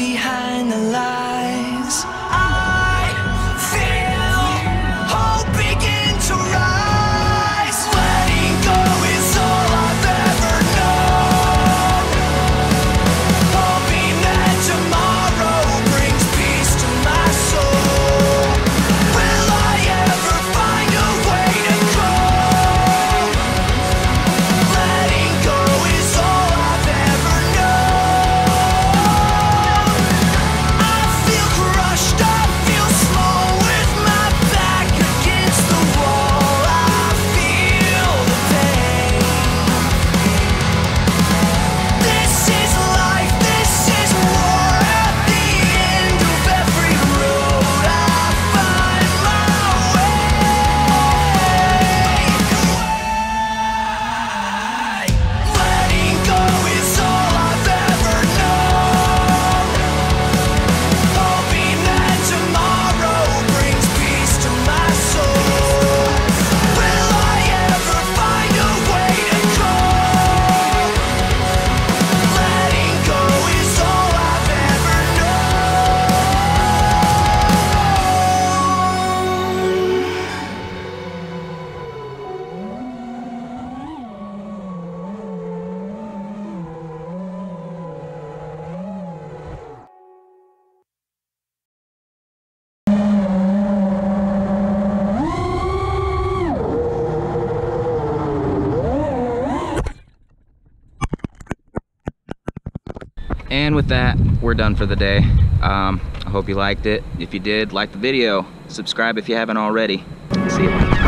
behind the lies. And with that, we're done for the day. I hope you liked it. If you did, like the video. Subscribe if you haven't already. See you later.